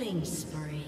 Killing spree.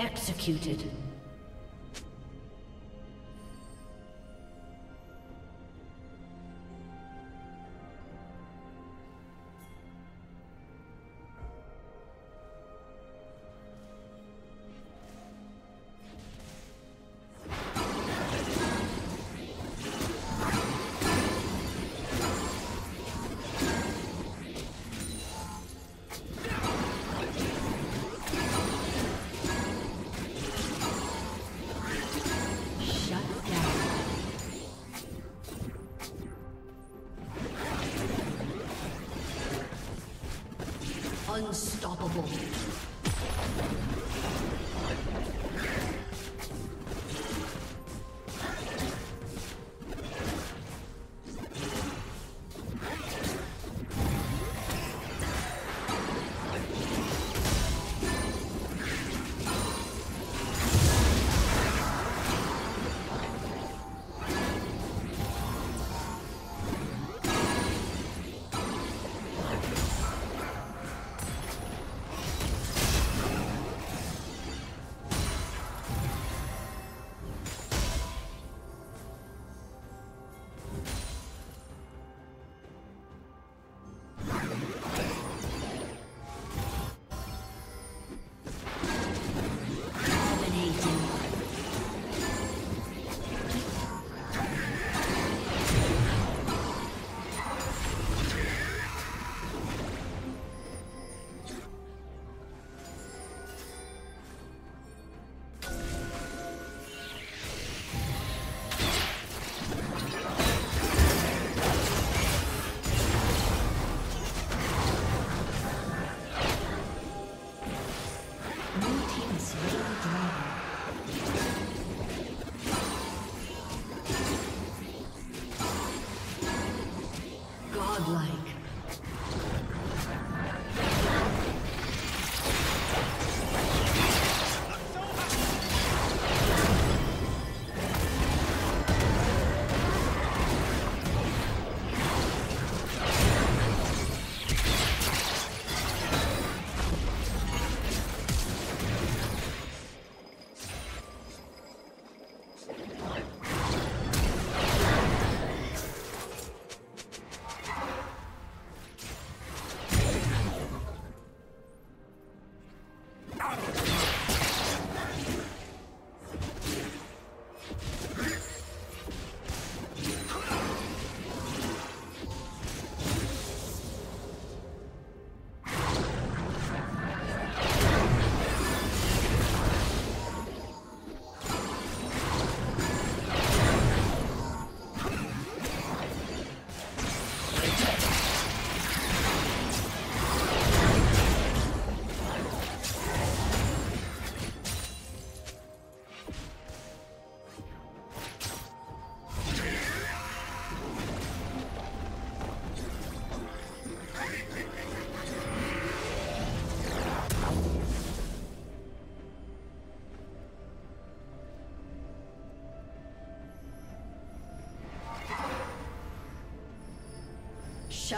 Executed. Unstoppable.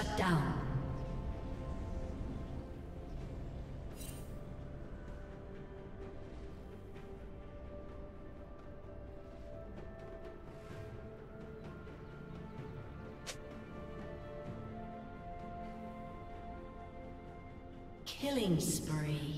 Shut down. Killing spree.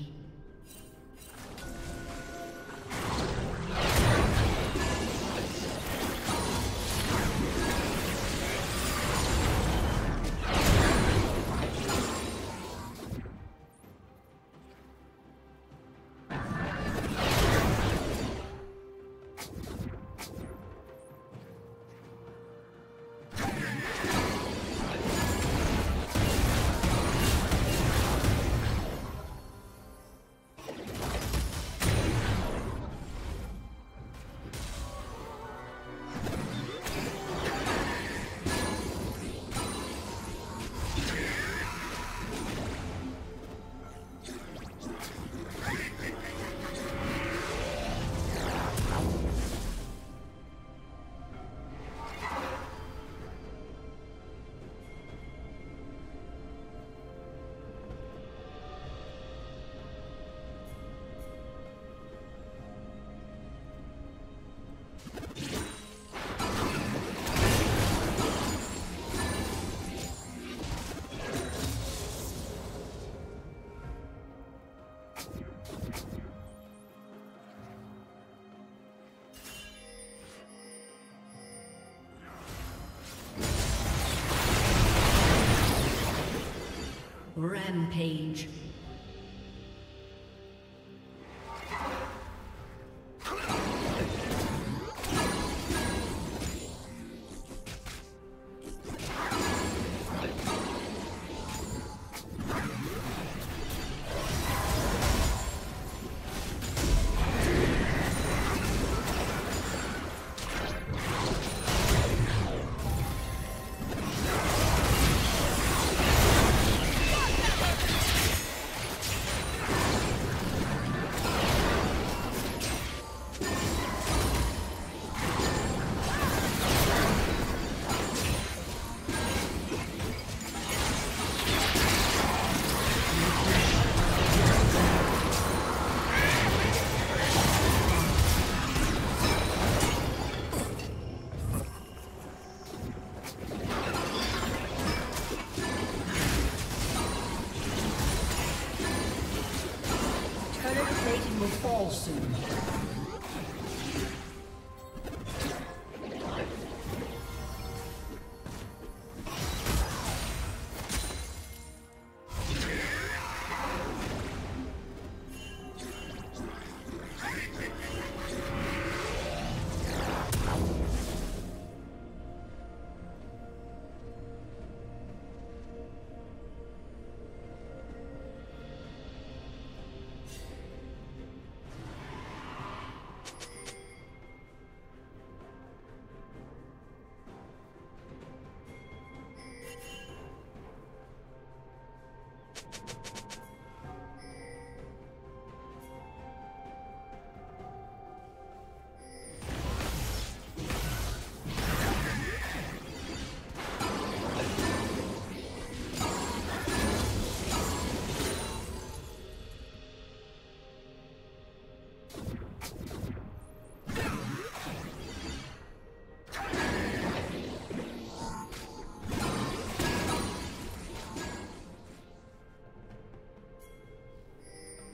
Rampage.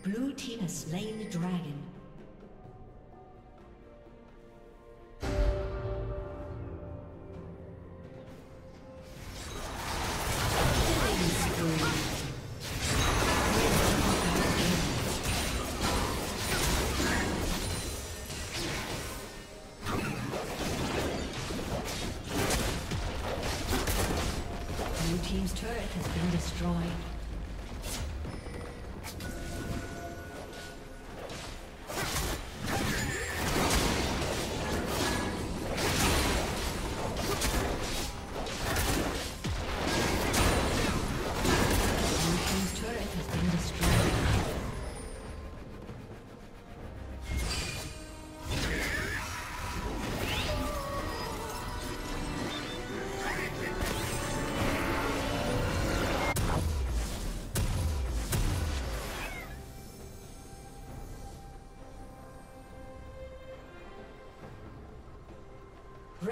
Blue team has slain the dragon. Blue team's turret has been destroyed.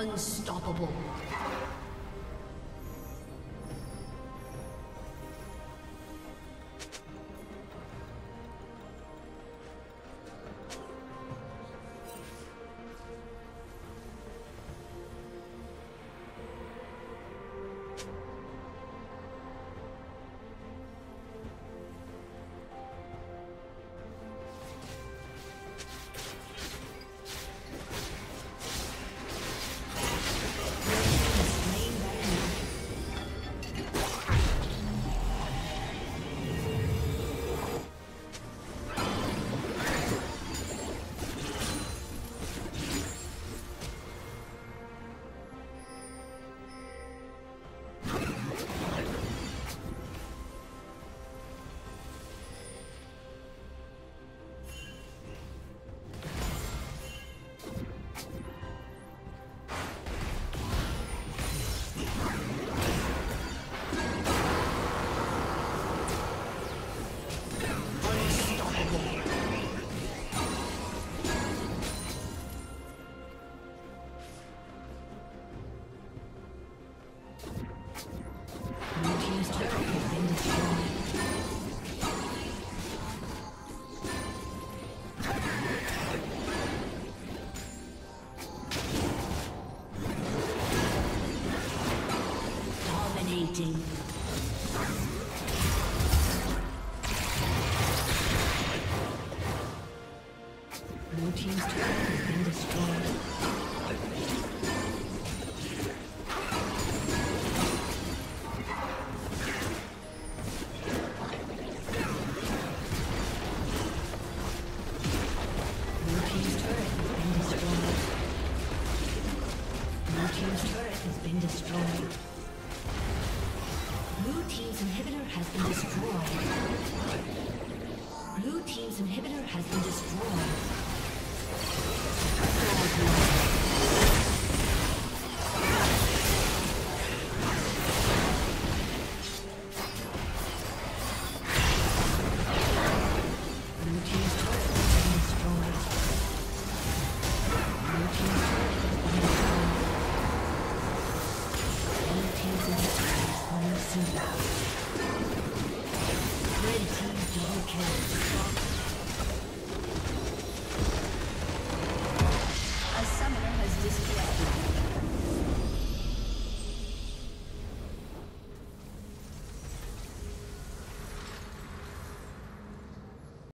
Unstoppable. Red team double kill.